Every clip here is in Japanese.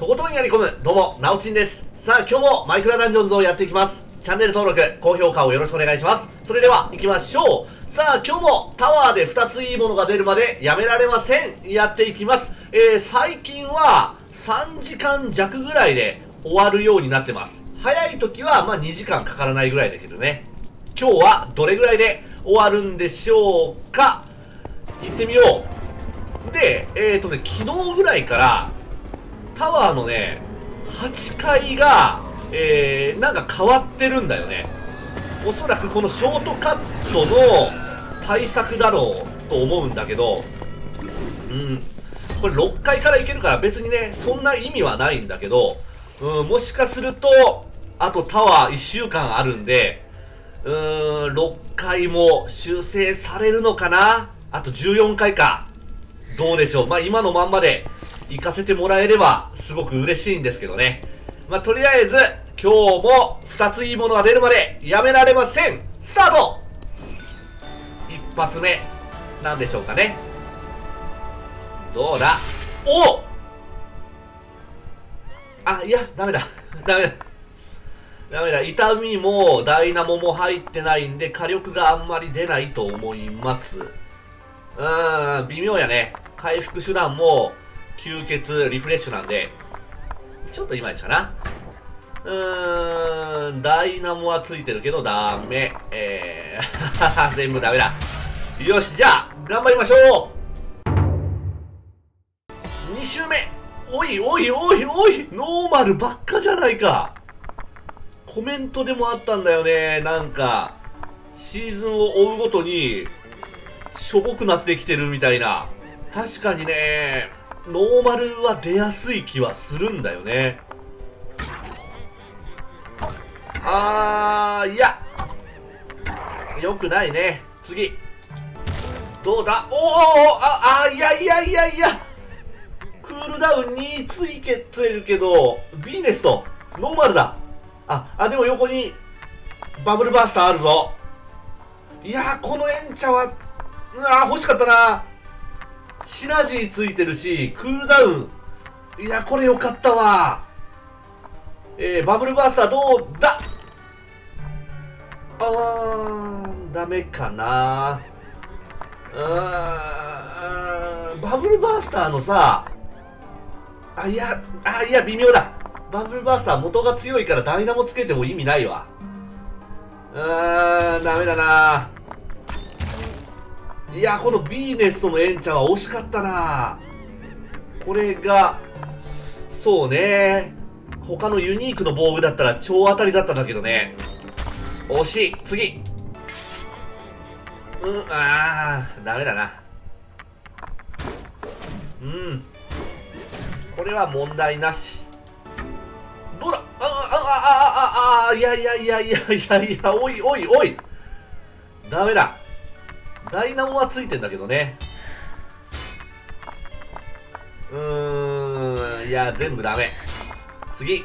とことんやり込む、どうも、なおちんです。さあ、今日もマイクラダンジョンズをやっていきます。チャンネル登録、高評価をよろしくお願いします。それでは、行きましょう。さあ、今日もタワーで2ついいものが出るまでやめられません。やっていきます。最近は3時間弱ぐらいで終わるようになってます。早い時は、まあ2時間かからないぐらいだけどね。今日はどれぐらいで終わるんでしょうか。行ってみよう。で、昨日ぐらいから、タワーのね、8階が、なんか変わってるんだよね。おそらくこのショートカットの対策だろうと思うんだけど、これ6階から行けるから別にね、そんな意味はないんだけど、もしかすると、あとタワー1週間あるんで、6階も修正されるのかな？あと14階か。どうでしょう。まあ、今のまんまで、行かせてもらえればすごく嬉しいんですけどね。まあ、とりあえず今日も2ついいものが出るまでやめられません。スタート。一発目なんでしょうかね。どうだ。お、あ、いや、ダメだダメだダメだ。痛みもダイナモも入ってないんで火力があんまり出ないと思います。微妙やね。回復手段も吸血、リフレッシュなんで、ちょっといまいちかな。ダイナモはついてるけど、ダメ。全部ダメだ。よし、じゃあ、頑張りましょう！ 2 周目。おいおいおいおい、ノーマルばっかじゃないか。コメントでもあったんだよね。なんか、シーズンを追うごとに、しょぼくなってきてるみたいな。確かにね、ノーマルは出やすい気はするんだよね。いや、よくないね。次どうだ。おーおー、いやいやいやいや、クールダウンについるけどビーネストノーマルだ。でも横にバブルバースターあるぞ。いやー、このエンチャは欲しかったな。シナジーついてるし、クールダウン。いや、これよかったわ。バブルバースターどうだ。ダメかな。バブルバースターのさ、いや、微妙だ。バブルバースター元が強いからダイナモつけても意味ないわ。ダメだな。いや、このビーネストのエンチャは惜しかったな。これが、そうね。他のユニークの防具だったら超当たりだったんだけどね。惜しい。次。ダメだな。これは問題なし。どうだ。いやいやいやいやいやいや、おいおいおい。ダメだ。ダイナモはついてんだけどね。いや、全部ダメ。次。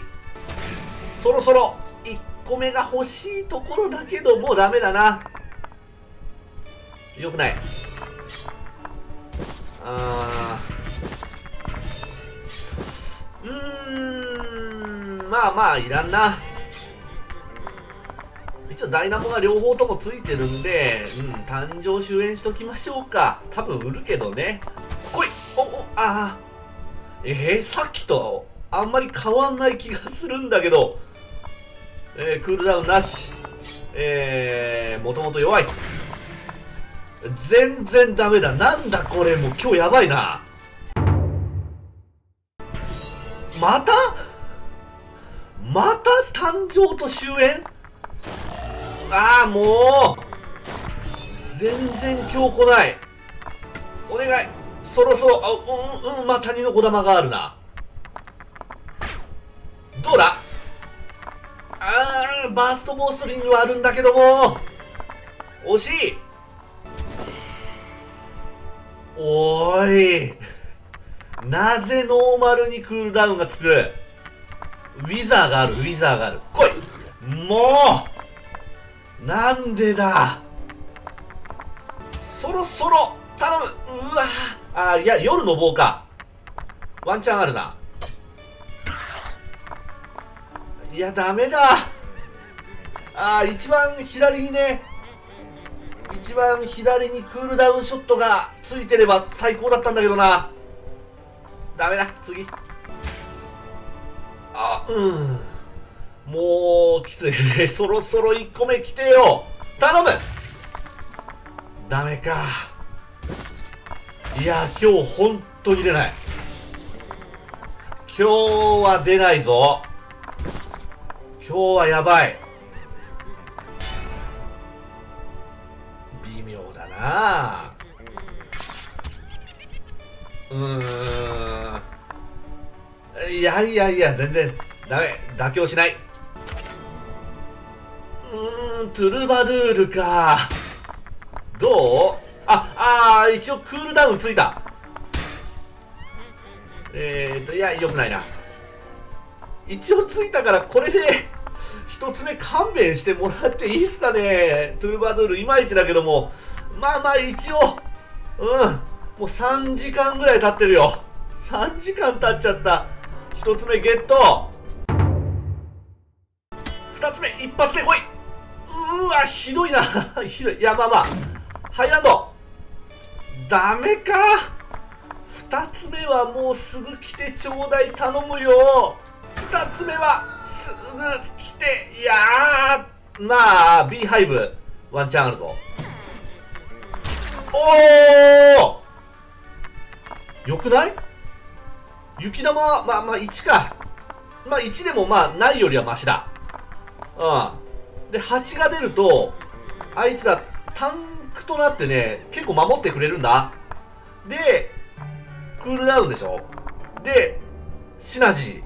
そろそろ1個目が欲しいところだけど、もうダメだな。よくない。まあまあ、いらんな。一応ダイナモが両方ともついてるんで、誕生終焉しときましょうか。多分売るけどね。来い。さっきとあんまり変わんない気がするんだけど。クールダウンなし。もともと弱い。全然ダメだ。なんだこれ、もう今日やばいな。またまた誕生と終焉。もう全然今日来ない。お願い、そろそろ。まあ谷の小玉があるな。どうだ。バーストボーストリングはあるんだけども惜しい。おーいなぜノーマルにクールダウンがつく。ウィザーがある、ウィザーがある。来い。もうなんでだ。そろそろ頼む。いや、夜の棒か。ワンチャンあるな。いや、ダメだ。ああ、一番左にね、一番左にクールダウンショットがついてれば最高だったんだけどな。ダメだ、次。あ、うん。もう、きつい。そろそろ1個目来てよ。頼む。ダメか。いや、今日本当に出ない。今日は出ないぞ。今日はやばい。微妙だな。いやいやいや、全然ダメ。妥協しない。トゥルバドゥールか。どう？ああ、一応クールダウンついた。いや、良くないな。一応ついたから、これで、一つ目勘弁してもらっていいですかね。トゥルバドゥール、いまいちだけども。まあまあ、一応、もう3時間ぐらい経ってるよ。3時間経っちゃった。一つ目ゲット。二つ目、一発で来い。うわ、ひどいな。ひどい。いや、まあまあ。ハイランド。ダメか。2つ目はもうすぐ来てちょうだい。頼むよ。2つ目はすぐ来て。いやー、まあ B ハイブワンチャンあるぞ。おお、よくない？雪玉はまあまあ1か。まあ1でもまあないよりはマシだ。うん。で8が出るとあいつらタンクとなってね、結構守ってくれるんだ。でクールダウンでしょ。でシナジ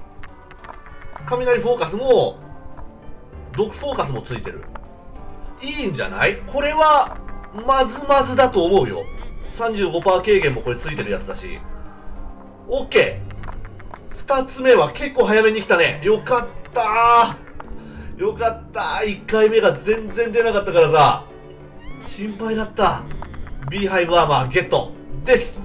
ー、雷フォーカスも毒フォーカスもついてる。いいんじゃない？これはまずまずだと思うよ。35% 軽減もこれついてるやつだし。 OK、 2つ目は結構早めに来たね。よかったー、よかったー。1回目が全然出なかったからさ、心配だった。 B ハイブアーマーゲットです。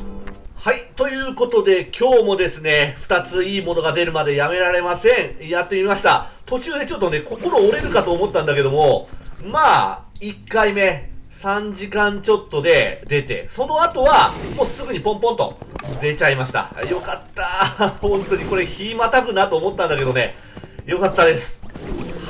はい、ということで今日もですね、2ついいものが出るまでやめられません。やってみました。途中でちょっとね、心折れるかと思ったんだけども、まあ1回目3時間ちょっとで出て、その後はもうすぐにポンポンと出ちゃいました。よかった。本当にこれ日またぐなと思ったんだけどね、よかったです。